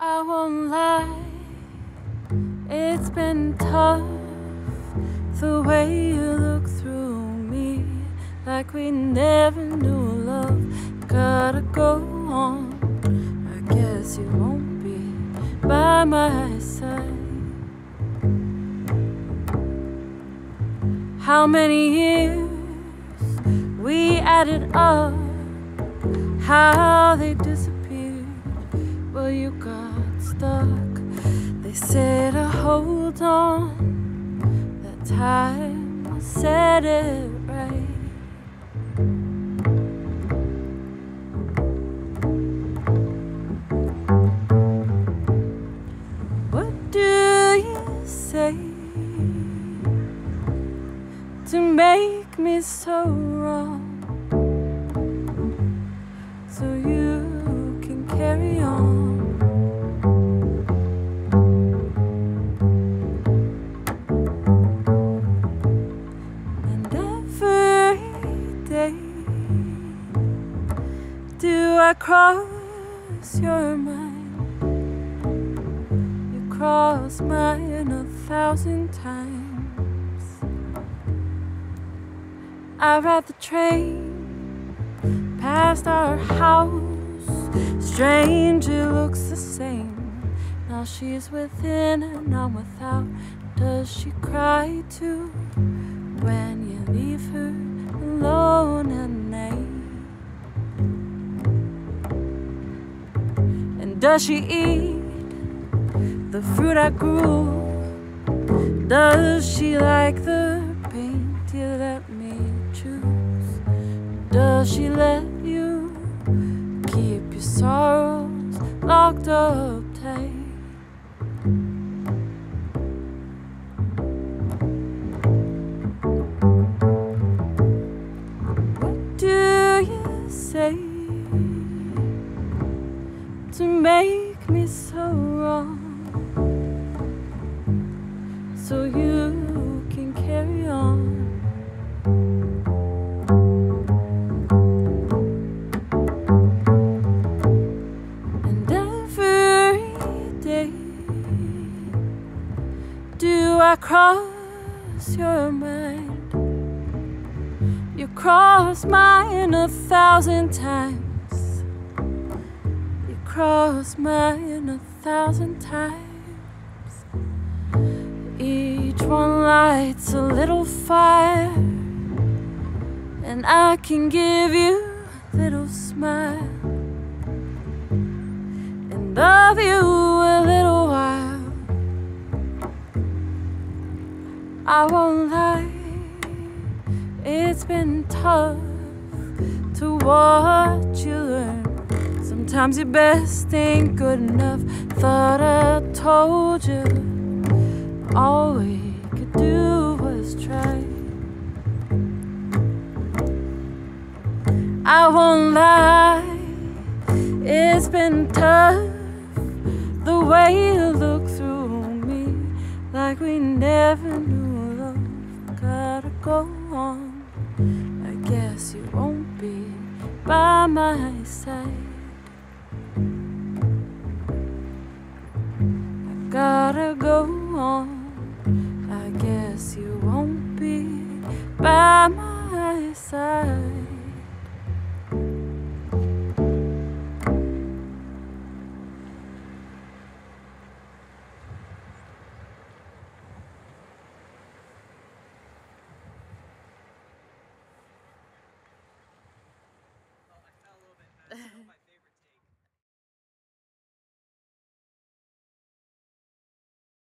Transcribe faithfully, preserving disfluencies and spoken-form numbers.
I won't lie, it's been tough, the way you look through me, like we never knew love. Gotta go on, I guess you won't be by my side. How many years we added up, how they disappeared, well you got stuck. They said to hold on, that time said it right. What do you say to make me so wrong, so you can carry on? And every day do I cross your mind, you cross mine a thousand times. I ride the train past our house, stranger looks the same. Now she's within and I'm without. Does she cry too when you leave her alone at night? And does she eat the fruit I grew? Does she like the paint you let me? Does she let you keep your sorrows locked up tight? What do you say to make me so wrong, so you can carry on? I cross your mind, you cross mine a thousand times, you cross mine a thousand times. Each one lights a little fire, and I can give you a little smile, and love you a little while. I won't lie, it's been tough to watch you learn. Sometimes your best ain't good enough. Thought I told you all we could do was try. I won't lie, it's been tough, the way you look through me, like we never knew. Gotta go on, I guess you won't be by my side. I gotta go on, I guess you won't be by my side.